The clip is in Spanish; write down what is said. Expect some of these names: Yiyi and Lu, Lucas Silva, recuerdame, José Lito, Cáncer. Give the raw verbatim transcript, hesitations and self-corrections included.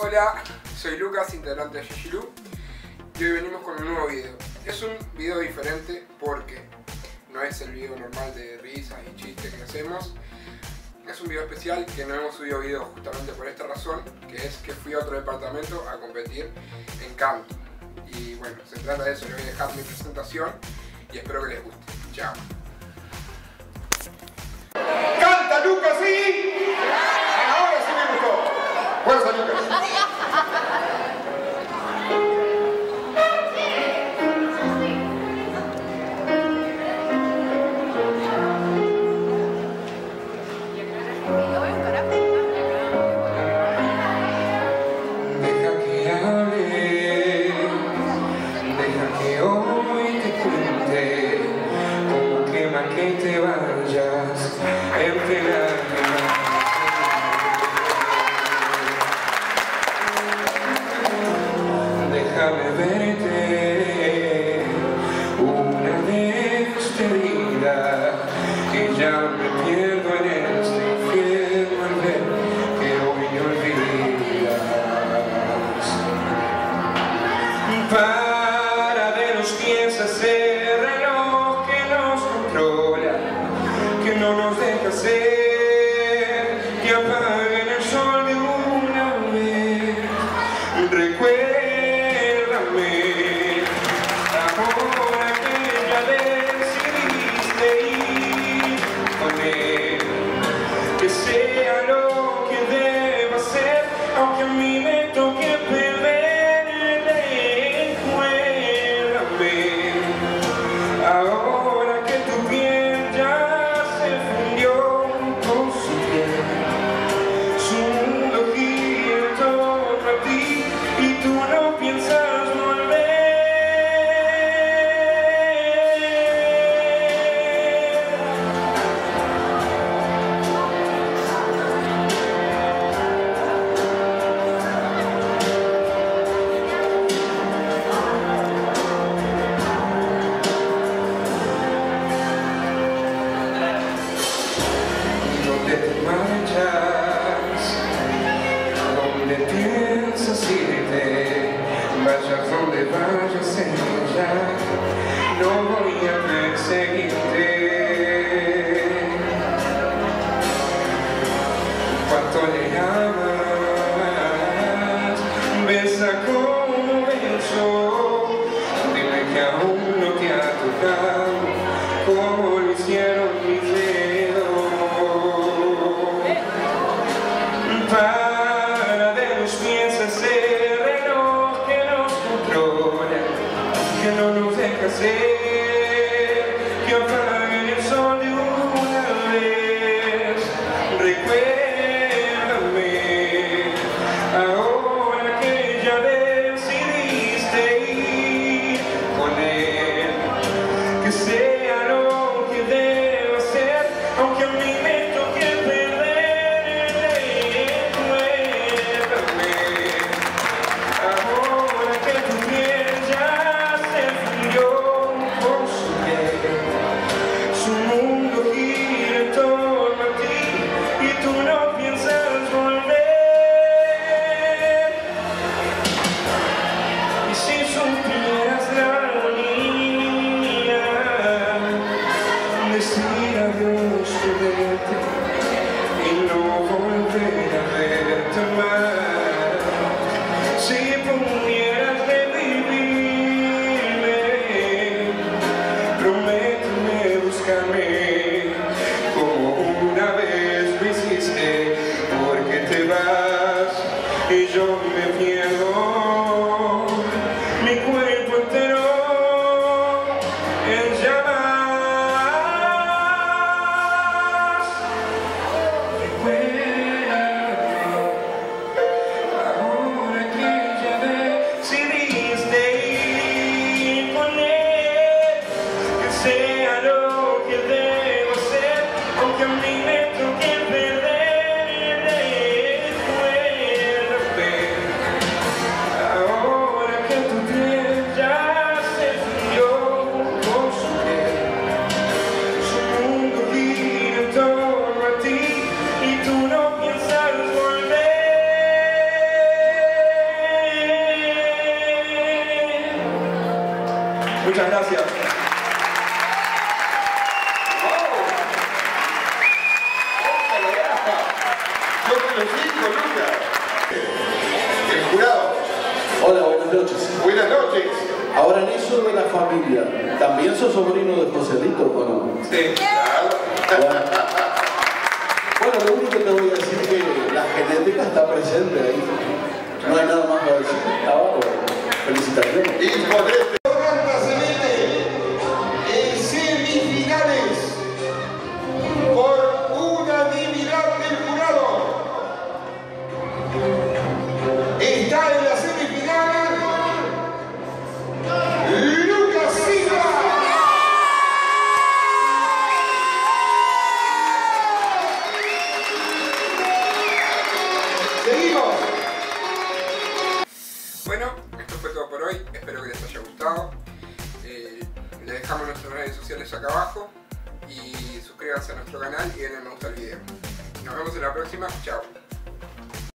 Hola, soy Lucas, integrante de Yiyi and Lu, y hoy venimos con un nuevo video. Es un video diferente porque no es el video normal de risas y chistes que hacemos. Es un video especial que no hemos subido video justamente por esta razón, que es que fui a otro departamento a competir en canto. Y bueno, se trata de eso, les voy a dejar mi presentación y espero que les guste. Chao. ¡Canta Lucas, sí! ¡Ahora sí me gustó! ¡Fuerza Lucas! Déjame verte una despedida, que ya me pierdo en este infierno al ver que hoy me olvidas. Para de los pies ese reloj que nos controla, que no nos deja ser, que apaguen el sol de una vez. Recuerda ahora que ya decidiste ir con él, que sea lo que deba ser, aunque a mí me toque perderle. Recuérdame, ahora que tu piel ya se fundió con su piel, su mundo gira todo a ti y tú no piensas. Vayas donde vayas en ella, no voy a perseguirte. Cuanto le amas, besa como beso, dime que aún no te ha tocado como lo hicieron mis dedos. Para de los pies hacer que no nos deja ser, que apague el sol de una vez. Recuérdame, ahora que ya decidiste ir con él, que sea lo que deba ser, aunque a mí me toque perderle. Recuérdame, ahora que tu piel ya y yo me pierdo, mi cuerpo entero en llamas. Recuérdame, ahora que ya decidiste ir con él, que sea lo que debo ser, aunque a mí me toque perder. Baby. Muchas gracias. ¡Oh! ¡Yo felicito, Lucas! El jurado. Hola, buenas noches. Buenas noches. Ahora en eso de la familia, ¿también sos sobrino de José Lito o no? Sí, claro. Bueno. Bueno, lo único que te voy a decir es que la genética está presente ahí. No hay nada más para decir. Está abajo. Felicitaciones. Bueno, esto fue todo por hoy, espero que les haya gustado. Eh, les dejamos nuestras redes sociales acá abajo y suscríbanse a nuestro canal y denle me gusta al video. Nos vemos en la próxima, chao.